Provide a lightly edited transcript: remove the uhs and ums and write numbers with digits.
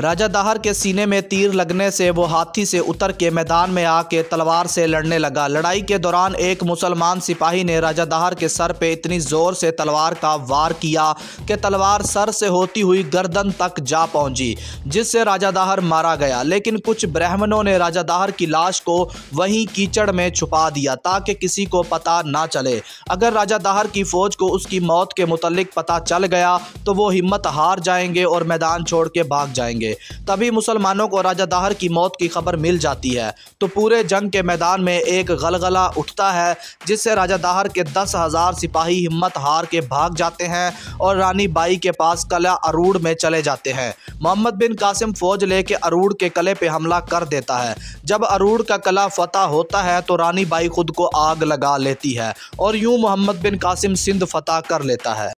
राजा दाहिर के सीने में तीर लगने से वो हाथी से उतर के मैदान में आके तलवार से लड़ने लगा। लड़ाई के दौरान एक मुसलमान सिपाही ने राजा दाहिर के सर पे इतनी ज़ोर से तलवार का वार किया कि तलवार सर से होती हुई गर्दन तक जा पहुंची, जिससे राजा दाहिर मारा गया। लेकिन कुछ ब्राह्मणों ने राजा दाहिर की लाश को वहीं कीचड़ में छुपा दिया ताकि किसी को पता ना चले। अगर राजा दाहिर की फ़ौज को उसकी मौत के मुतालिक पता चल गया तो वो हिम्मत हार जाएंगे और मैदान छोड़ के भाग जाएंगे। तभी मुसलमानों को राजा दाहिर की मौत की खबर मिल जाती है तो पूरे जंग के मैदान में एक गलगला उठता है, जिससे राजा दाहिर के 10,000 सिपाही हिम्मत हार के भाग जाते हैं और रानी बाई के पास किला अरूड़ में चले जाते हैं। मोहम्मद बिन कासिम फौज लेके अरूड़ के किले पे हमला कर देता है। जब अरूड़ का किला फतह होता है तो रानी बाई खुद को आग लगा लेती है और यूं मोहम्मद बिन कासिम सिंध फतह कर लेता है।